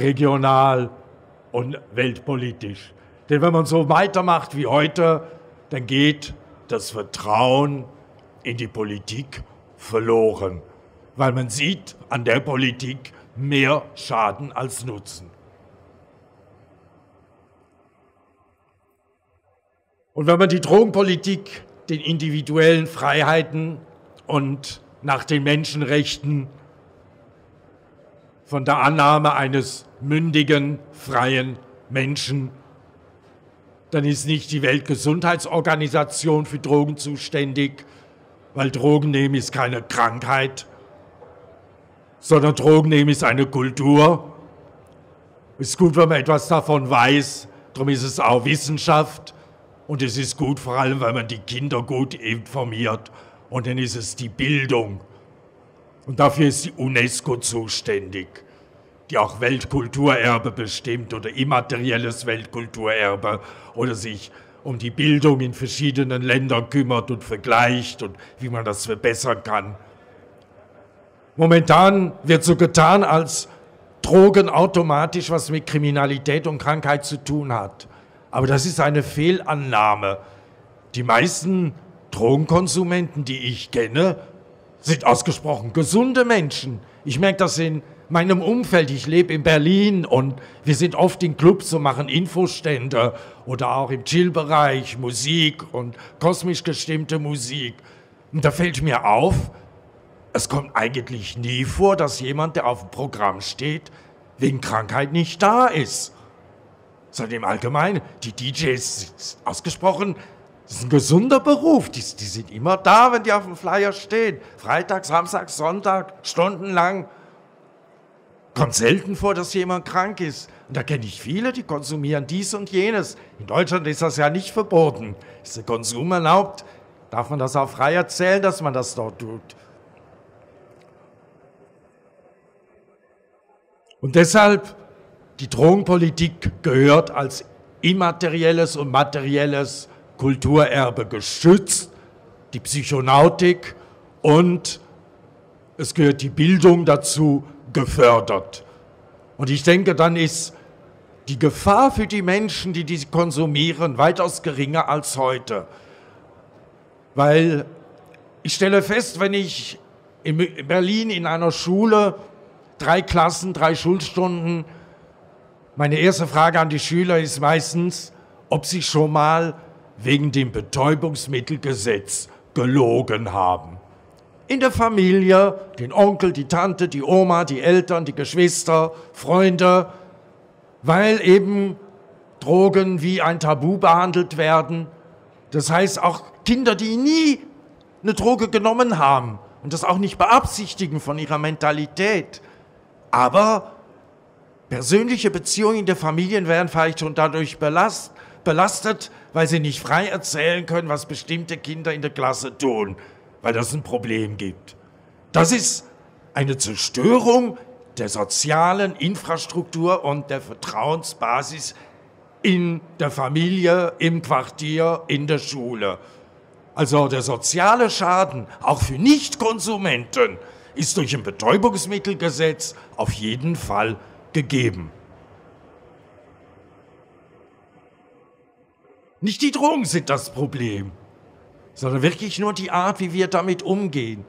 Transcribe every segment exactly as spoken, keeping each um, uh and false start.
regional und weltpolitisch. Denn wenn man so weitermacht wie heute, dann geht das Vertrauen in die Politik verloren, weil man sieht an der Politik mehr Schaden als Nutzen. Und wenn man die Drogenpolitik den individuellen Freiheiten und nach den Menschenrechten von der Annahme eines mündigen, freien Menschen, dann ist nicht die Weltgesundheitsorganisation für Drogen zuständig, weil Drogen nehmen ist keine Krankheit, sondern Drogen nehmen ist eine Kultur. Es ist gut, wenn man etwas davon weiß, darum ist es auch Wissenschaft. Und es ist gut, vor allem, weil man die Kinder gut informiert. Und dann ist es die Bildung. Und dafür ist die UNESCO zuständig, die auch Weltkulturerbe bestimmt oder immaterielles Weltkulturerbe oder sich um die Bildung in verschiedenen Ländern kümmert und vergleicht und wie man das verbessern kann. Momentan wird so getan, als Drogen automatisch was mit Kriminalität und Krankheit zu tun hat. Aber das ist eine Fehlannahme. Die meisten Drogenkonsumenten, die ich kenne, sind ausgesprochen gesunde Menschen. Ich merke das in meinem Umfeld. Ich lebe in Berlin und wir sind oft in Clubs und machen Infostände oder auch im Chill-Bereich Musik und kosmisch gestimmte Musik. Und da fällt mir auf, es kommt eigentlich nie vor, dass jemand, der auf dem Programm steht, wegen Krankheit nicht da ist. Sondern im Allgemeinen, die D Js ausgesprochen, das ist ein gesunder Beruf. Die, die sind immer da, wenn die auf dem Flyer stehen. Freitag, Samstag, Sonntag, stundenlang. Kommt selten vor, dass jemand krank ist. Und da kenne ich viele, die konsumieren dies und jenes. In Deutschland ist das ja nicht verboten. Ist der Konsum erlaubt, darf man das auch frei erzählen, dass man das dort tut. Und deshalb, die Drogenpolitik gehört als immaterielles und materielles Kulturerbe geschützt, die Psychonautik und es gehört die Bildung dazu gefördert. Und ich denke, dann ist die Gefahr für die Menschen, die diese konsumieren, weitaus geringer als heute. Weil ich stelle fest, wenn ich in Berlin in einer Schule drei Klassen, drei Schulstunden. Meine erste Frage an die Schüler ist meistens, ob sie schon mal wegen dem Betäubungsmittelgesetz gelogen haben. In der Familie, den Onkel, die Tante, die Oma, die Eltern, die Geschwister, Freunde, weil eben Drogen wie ein Tabu behandelt werden. Das heißt, auch Kinder, die nie eine Droge genommen haben und das auch nicht beabsichtigen von ihrer Mentalität, aber persönliche Beziehungen in der Familie werden vielleicht schon dadurch belastet, weil sie nicht frei erzählen können, was bestimmte Kinder in der Klasse tun, weil das ein Problem gibt. Das ist eine Zerstörung der sozialen Infrastruktur und der Vertrauensbasis in der Familie, im Quartier, in der Schule. Also der soziale Schaden, auch für Nichtkonsumenten, ist durch ein Betäubungsmittelgesetz auf jeden Fall gegeben. Nicht die Drogen sind das Problem, sondern wirklich nur die Art, wie wir damit umgehen.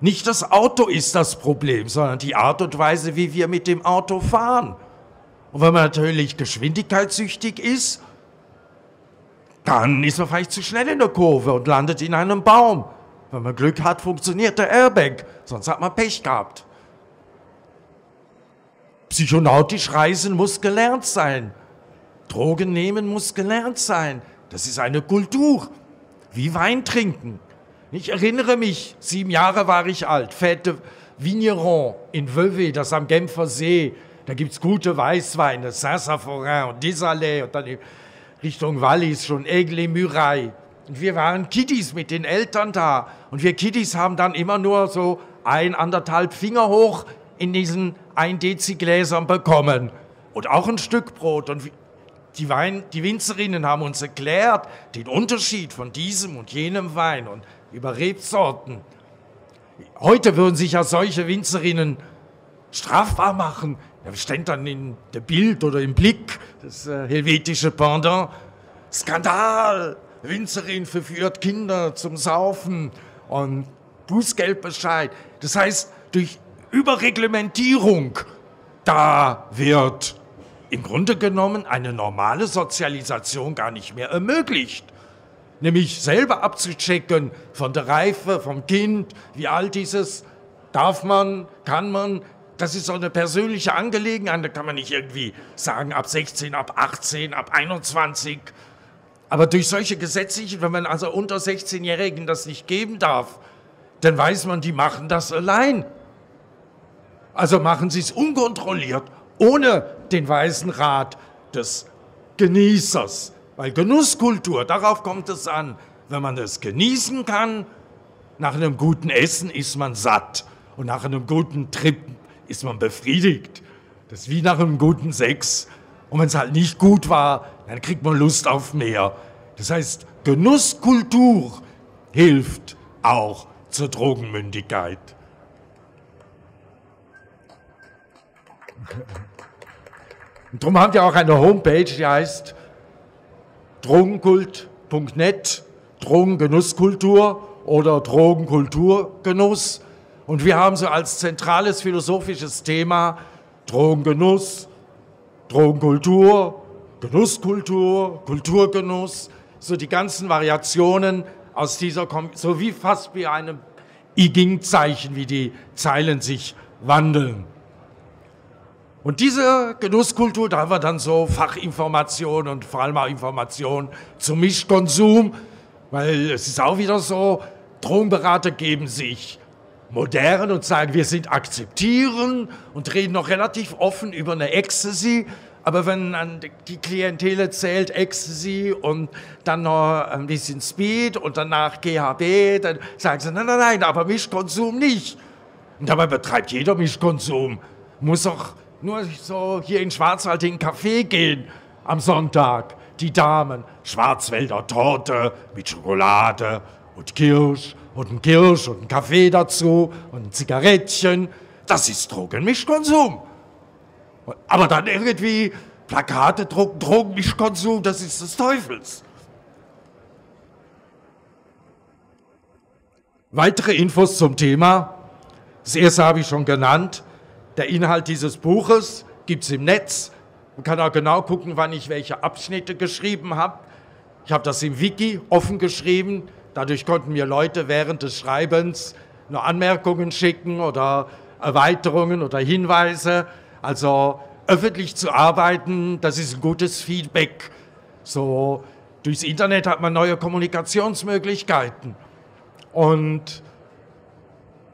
Nicht das Auto ist das Problem, sondern die Art und Weise, wie wir mit dem Auto fahren. Und wenn man natürlich geschwindigkeitssüchtig ist, dann ist man vielleicht zu schnell in der Kurve und landet in einem Baum. Wenn man Glück hat, funktioniert der Airbag, sonst hat man Pech gehabt. Psychonautisch reisen muss gelernt sein. Drogen nehmen muss gelernt sein. Das ist eine Kultur, wie Wein trinken. Ich erinnere mich, sieben Jahre war ich alt, Fête Vigneron in Vevey, das am Genfer See. Da gibt es gute Weißweine, Saint-Saforin und Desalais und dann Richtung Wallis schon Aigle-Murailles. Und wir waren Kiddies mit den Eltern da. Und wir Kiddies haben dann immer nur so ein, anderthalb Finger hoch in diesen ein Dezi Gläsern bekommen. Und auch ein Stück Brot. Und die, Wein, die Winzerinnen haben uns erklärt, den Unterschied von diesem und jenem Wein und über Rebsorten. Heute würden sich ja solche Winzerinnen strafbar machen. Er stand dann in der Bild oder im Blick, das äh, helvetische Pendant. Skandal! Winzerin verführt Kinder zum Saufen und Bußgeldbescheid. Das heißt, durch Überreglementierung, da wird im Grunde genommen eine normale Sozialisation gar nicht mehr ermöglicht. Nämlich selber abzuchecken von der Reife, vom Kind, wie alt ist es, darf man, kann man. Das ist so eine persönliche Angelegenheit, da kann man nicht irgendwie sagen, ab sechzehn, ab achtzehn, ab einundzwanzig. Aber durch solche gesetzlichen, wenn man also unter sechzehnjährigen das nicht geben darf, dann weiß man, die machen das allein. Also machen sie es unkontrolliert, ohne den weisen Rat des Genießers. Weil Genusskultur, darauf kommt es an. Wenn man es genießen kann, nach einem guten Essen ist man satt. Und nach einem guten Trip ist man befriedigt. Das ist wie nach einem guten Sex. Und wenn es halt nicht gut war, dann kriegt man Lust auf mehr. Das heißt, Genusskultur hilft auch zur Drogenmündigkeit. Und darum haben wir auch eine Homepage, die heißt Drogenkult punkt net, Drogengenusskultur oder Drogenkulturgenuss. Und wir haben so als zentrales philosophisches Thema Drogengenuss, Drogenkultur, Genusskultur, Kulturgenuss, so die ganzen Variationen aus dieser, Kom so wie fast wie einem I Ging-Zeichen, wie die Zeilen sich wandeln. Und diese Genusskultur, da haben wir dann so Fachinformationen und vor allem auch Informationen zum Mischkonsum, weil es ist auch wieder so, Drogenberater geben sich modern und sagen, wir sind akzeptieren und reden noch relativ offen über eine Ecstasy, aber wenn die Klientele zählt Ecstasy und dann noch ein bisschen Speed und danach G H B, dann sagen sie, nein, nein, nein, aber Mischkonsum nicht. Und dabei betreibt jeder Mischkonsum, muss auch nur so hier in Schwarzwald in den Café gehen am Sonntag. Die Damen, Schwarzwälder Torte mit Schokolade und Kirsch und ein Kirsch und ein Kaffee dazu und ein Zigarettchen. Das ist Drogenmischkonsum. Aber dann irgendwie Plakate drucken, Drogenmischkonsum, das ist des Teufels. Weitere Infos zum Thema. Das erste habe ich schon genannt. Der Inhalt dieses Buches gibt es im Netz. Man kann auch genau gucken, wann ich welche Abschnitte geschrieben habe. Ich habe das im Wiki offen geschrieben. Dadurch konnten mir Leute während des Schreibens nur Anmerkungen schicken oder Erweiterungen oder Hinweise. Also öffentlich zu arbeiten, das ist ein gutes Feedback. So, durchs Internet hat man neue Kommunikationsmöglichkeiten. Und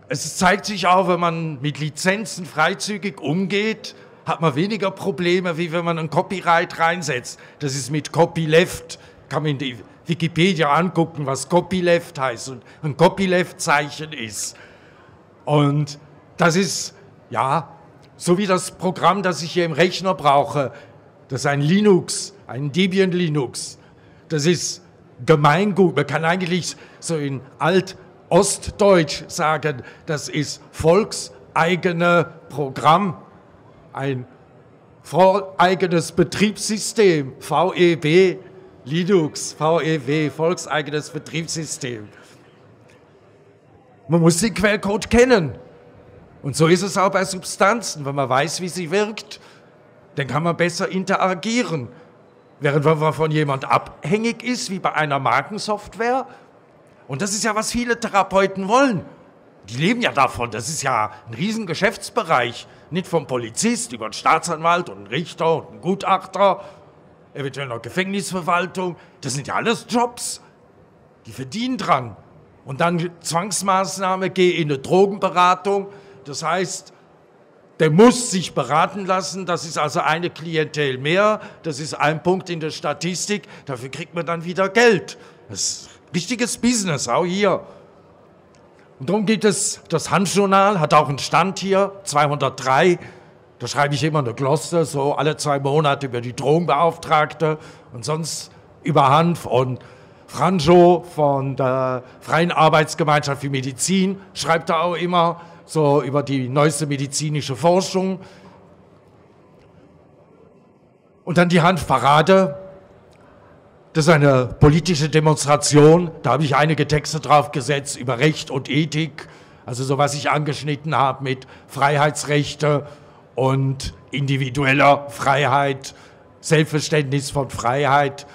es zeigt sich auch, wenn man mit Lizenzen freizügig umgeht, hat man weniger Probleme, wie wenn man ein Copyright reinsetzt. Das ist mit Copyleft, kann man in die Wikipedia angucken, was Copyleft heißt und ein Copyleft-Zeichen ist. Und das ist, ja, so wie das Programm, das ich hier im Rechner brauche. Das ist ein Linux, ein Debian Linux. Das ist Gemeingut. Man kann eigentlich so in Alt- Ostdeutsch sagen, das ist volkseigene Programm, ein eigenes Betriebssystem, V E B, Linux, V E W, volkseigenes Betriebssystem. Man muss den Quellcode kennen. Und so ist es auch bei Substanzen, wenn man weiß, wie sie wirkt, dann kann man besser interagieren. Während wenn man von jemand abhängig ist, wie bei einer Markensoftware. Und das ist ja, was viele Therapeuten wollen. Die leben ja davon. Das ist ja ein riesen Geschäftsbereich. Nicht vom Polizist über einen Staatsanwalt und einen Richter und einen Gutachter, eventuell noch Gefängnisverwaltung. Das sind ja alles Jobs. Die verdienen dran. Und dann Zwangsmaßnahme, geh in eine Drogenberatung. Das heißt, der muss sich beraten lassen. Das ist also eine Klientel mehr. Das ist ein Punkt in der Statistik. Dafür kriegt man dann wieder Geld. Das ist wichtiges Business, auch hier. Und darum geht es, das Hanf-Journal hat auch einen Stand hier, zweihundertdrei. Da schreibe ich immer eine Glosse, so alle zwei Monate über die Drogenbeauftragte und sonst über Hanf. Und Franjo von der Freien Arbeitsgemeinschaft für Medizin schreibt da auch immer so über die neueste medizinische Forschung. Und dann die Hanf-Parade. Das ist eine politische Demonstration. Da habe ich einige Texte drauf gesetzt über Recht und Ethik. Also so, was ich angeschnitten habe mit Freiheitsrechte und individueller Freiheit, Selbstverständnis von Freiheit.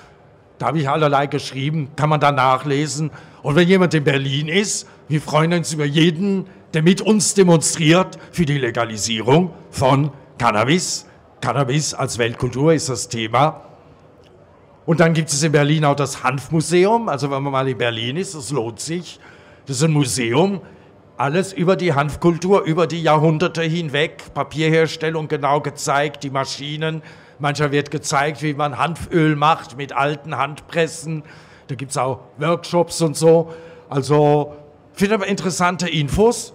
Da habe ich allerlei geschrieben, kann man da nachlesen. Und wenn jemand in Berlin ist, wir freuen uns über jeden, der mit uns demonstriert für die Legalisierung von Cannabis. Cannabis als Weltkultur ist das Thema. Und dann gibt es in Berlin auch das Hanfmuseum. Also wenn man mal in Berlin ist, das lohnt sich. Das ist ein Museum, alles über die Hanfkultur, über die Jahrhunderte hinweg. Papierherstellung genau gezeigt, die Maschinen. Manchmal wird gezeigt, wie man Hanföl macht mit alten Handpressen. Da gibt es auch Workshops und so. Also finde ich interessante Infos.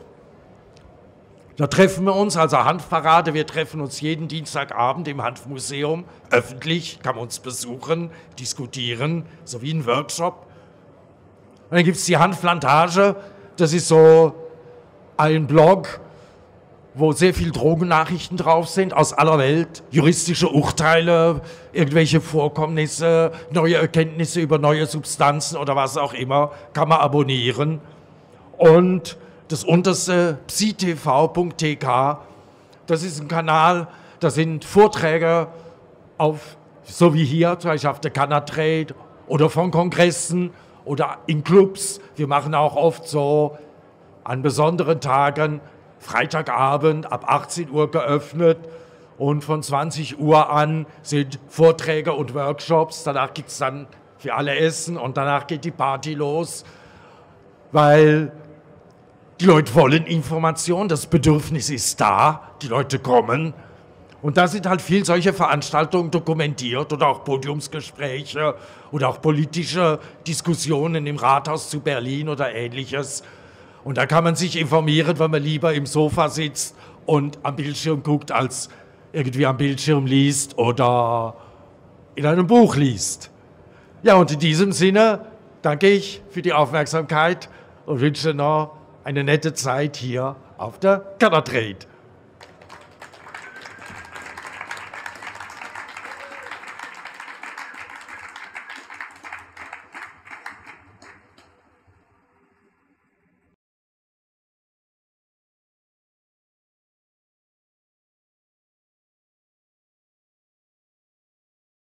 Da treffen wir uns, also Hanf-Parade, wir treffen uns jeden Dienstagabend im Hanfmuseum, öffentlich, kann man uns besuchen, diskutieren, so wie ein Workshop. Und dann gibt es die Hanfplantage, das ist so ein Blog, wo sehr viel Drogennachrichten drauf sind, aus aller Welt, juristische Urteile, irgendwelche Vorkommnisse, neue Erkenntnisse über neue Substanzen oder was auch immer, kann man abonnieren. Und das unterste, psi Punkt t v Punkt t k, das ist ein Kanal, da sind Vorträge auf, so wie hier, zum Beispiel auf der CannaTrade oder von Kongressen oder in Clubs. Wir machen auch oft so an besonderen Tagen, Freitagabend ab achtzehn Uhr geöffnet und von zwanzig Uhr an sind Vorträge und Workshops. Danach gibt es dann für alle Essen und danach geht die Party los, weil die Leute wollen Information, das Bedürfnis ist da, die Leute kommen. Und da sind halt viel solche Veranstaltungen dokumentiert oder auch Podiumsgespräche oder auch politische Diskussionen im Rathaus zu Berlin oder Ähnliches. Und da kann man sich informieren, wenn man lieber im Sofa sitzt und am Bildschirm guckt, als irgendwie am Bildschirm liest oder in einem Buch liest. Ja, und in diesem Sinne danke ich für die Aufmerksamkeit und wünsche noch eine nette Zeit hier auf der CannaTrade.